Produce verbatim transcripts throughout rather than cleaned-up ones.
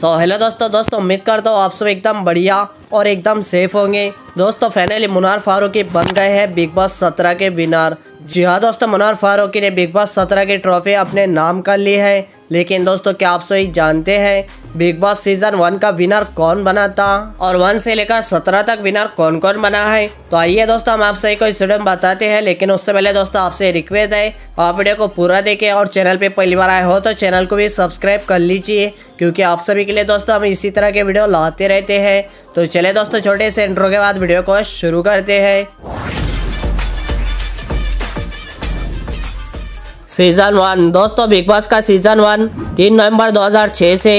सो so, hello दोस्तों दोस्तों उम्मीद करता हूँ आप सब एकदम बढ़िया और एकदम सेफ होंगे। दोस्तों फाइनली मुनव्वर फारूकी बन गए हैं बिग बॉस सत्रह के विनर। जी हाँ दोस्तों, मुनव्वर फारूकी ने बिग बॉस सत्रह की ट्रॉफी अपने नाम कर ली है। लेकिन दोस्तों क्या आप सभी जानते हैं बिग बॉस सीजन वन का विनर कौन बना था और वन से लेकर सत्रह तक विनर कौन कौन बना है? तो आइए दोस्तों हम आप सभी को इस वीडियो में बताते हैं। लेकिन उससे पहले दोस्तों आपसे रिक्वेस्ट है आप वीडियो को पूरा देखें और चैनल पे पहली बार आए हो तो चैनल को भी सब्सक्राइब कर लीजिए, क्योंकि आप सभी के लिए दोस्तों हम इसी तरह के वीडियो लाते रहते हैं। तो चले दोस्तों छोटे से इंट्रो के बाद वीडियो को शुरू करते हैं। सीजन वन दोस्तों बिग बॉस का सीजन वन तीन नवंबर दो हज़ार छह से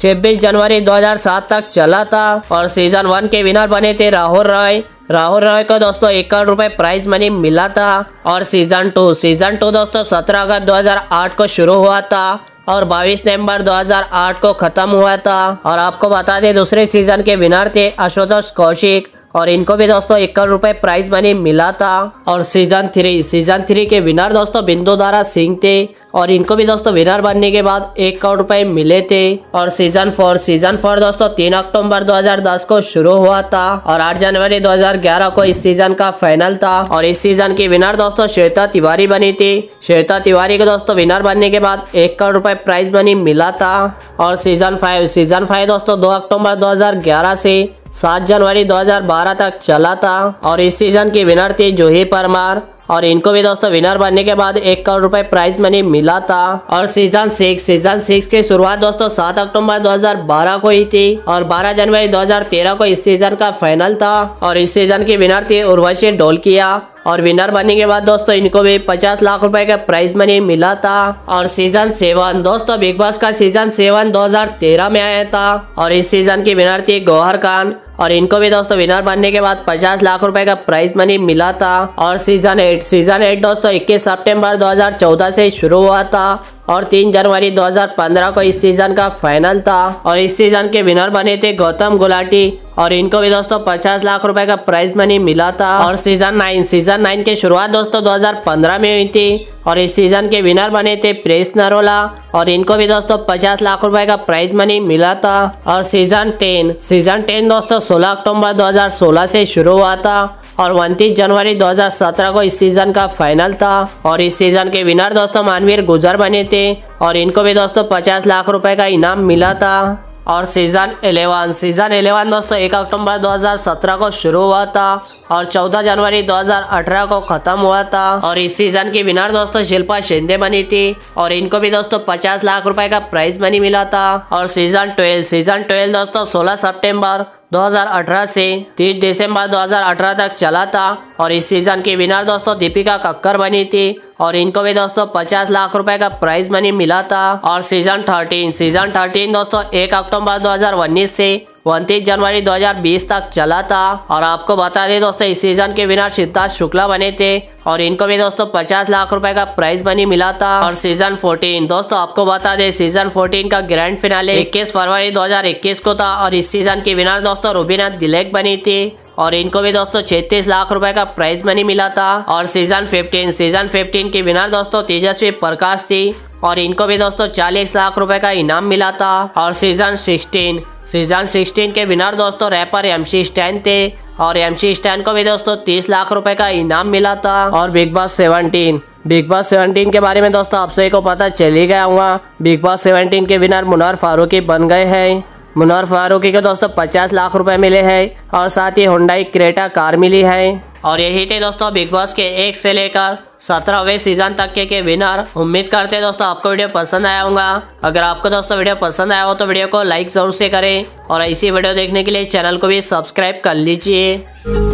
छब्बीस जनवरी दो हज़ार सात तक चला था और सीजन वन के विनर बने थे राहुल रॉय। राहुल रॉय को दोस्तों एक करोड़ रुपए प्राइज मनी मिला था। और सीजन टू सीजन टू दोस्तों सत्रह अगस्त दो हज़ार आठ को शुरू हुआ था और बाईस नवंबर दो हज़ार आठ को खत्म हुआ था। और आपको बता दें दूसरे सीजन के विनर थे आशुतोष कौशिक और इनको भी दोस्तों एक करोड़ रुपए प्राइज मनी मिला था। और सीजन थ्री सीजन थ्री के विनर दोस्तों बिंदु दारा सिंह थे और इनको भी दोस्तों विनर बनने के बाद एक करोड़ रुपए मिले थे। और सीजन फोर सीजन फोर दोस्तों तीन अक्टूबर दो हज़ार दस को शुरू हुआ था और आठ जनवरी दो हज़ार ग्यारह को इस सीजन का फाइनल था। और इस सीजन की विनर दोस्तों श्वेता तिवारी बनी थी। श्वेता तिवारी को दोस्तों विनर बनने के बाद एक करोड़ रुपए प्राइज मनी मिला था। और सीजन फाइव सीजन फाइव दोस्तों दो अक्टूबर दो हज़ार ग्यारह से सात जनवरी दो हज़ार बारह तक चला था और इस सीजन की विनर थी जूही परमार और इनको भी दोस्तों विनर बनने के बाद एक करोड़ रुपए प्राइज मनी मिला था। और सीजन सिक्स सीजन सिक्स की शुरुआत दोस्तों सात अक्टूबर दो हज़ार बारह को ही थी और बारह जनवरी दो हज़ार तेरह को इस सीजन का फाइनल था और इस सीजन की विनर थी उर्वशी ढोलकिया और विनर बनने के बाद दोस्तों इनको भी पचास लाख रुपए का प्राइज मनी मिला था। और सीजन सेवन दोस्तों बिग बॉस का सीजन सेवन दो हज़ार तेरह में आया था और इस सीजन की विनर थी गौहर खान और इनको भी दोस्तों विनर बनने के बाद पचास लाख रुपए का प्राइज मनी मिला था। और सीजन एट सीजन एट दोस्तों इक्कीस सितंबर दो हज़ार चौदह से शुरू हुआ था और तीन जनवरी दो हज़ार पंद्रह को इस सीजन का फाइनल था और इस सीजन के विनर बने थे गौतम गुलाटी और इनको भी दोस्तों पचास लाख रुपए का प्राइज मनी मिला था। और सीजन नाइन सीजन नाइन की शुरुआत दोस्तों दो हज़ार पंद्रह में हुई थी और इस सीजन के विनर बने थे प्रेस नरोला और इनको भी दोस्तों पचास लाख रुपए का प्राइज मनी मिला था। और सीजन टेन सीजन टेन दोस्तों सोलह अक्टूबर दो हज़ार सोलह से शुरू हुआ था और उनतीस जनवरी दो हज़ार सत्रह को इस सीजन का फाइनल था और इस सीजन के विनर दोस्तों मानवीर गुर्जर बने थे और इनको भी दोस्तों पचास लाख रुपए का इनाम मिला था। और सीज़न इलेवन सीज़न इलेवन दोस्तों एक अक्टूबर दो हज़ार सत्रह को शुरू हुआ था और चौदह जनवरी दो हज़ार अठारह को ख़त्म हुआ था और इस सीज़न की विनर दोस्तों शिल्पा शिंदे बनी थी और इनको भी दोस्तों पचास लाख रुपए का प्राइज मनी मिला था। और सीज़न ट्वेल्व सीज़न ट्वेल्व दोस्तों सोलह सितंबर दो हज़ार अठारह से तीस दिसंबर दो हज़ार अठारह तक चला था और इस सीज़न की विनर दोस्तों दीपिका कक्कर बनी थी और इनको भी दोस्तों पचास लाख रुपए का प्राइज मनी मिला था। और सीज़न थर्टीन सीज़न थर्टीन दोस्तों एक अक्टूबर दो हज़ार उन्नीस से उनतीस जनवरी दो हज़ार बीस तक चला था और आपको बता दें दोस्तों इस सीज़न के विनर सिद्धार्थ शुक्ला बने थे और इनको भी दोस्तों पचास लाख रुपए का प्राइज मनी मिला था। और सीज़न फोर्टीन दोस्तों आपको बता दें सीज़न फोर्टीन का ग्रैंड फिनाले इक्कीस फरवरी दो हज़ार इक्कीस को था और इस सीज़न की विनर दोस्तों रुबीना दिलैक बनी थी और इनको भी दोस्तों छत्तीस लाख रुपए का प्राइज मनी मिला था। और सीज़न फिफ्टीन सीज़न फिफ्टीन की विनर दोस्तों तेजस्वी प्रकाश थी और इनको भी दोस्तों चालीस लाख रुपए का इनाम मिला था। और सीज़न सिक्सटीन सीज़न सिक्सटीन के विनर दोस्तों रैपर एमसी स्टैन थे और एमसी स्टैन को भी दोस्तों तीस लाख रुपए का इनाम मिला था। और Bigg Boss seventeen Bigg Boss seventeen के बारे में दोस्तों आप सभी को पता चल ही गया हुआ। बिग बॉस सेवनटीन के विनर मुनव्वर फारूकी बन गए हैं। मुनव्वर फारूकी को दोस्तों पचास लाख रुपए मिले हैं और साथ ही हुंडई क्रेटा कार मिली है। और यही थे दोस्तों बिग बॉस के एक से लेकर सत्रहवें सीजन तक के, के विनर। उम्मीद करते हैं दोस्तों आपको वीडियो पसंद आया होगा। अगर आपको दोस्तों वीडियो पसंद आया हो तो वीडियो को लाइक जरूर से करें और इसी वीडियो देखने के लिए चैनल को भी सब्सक्राइब कर लीजिए।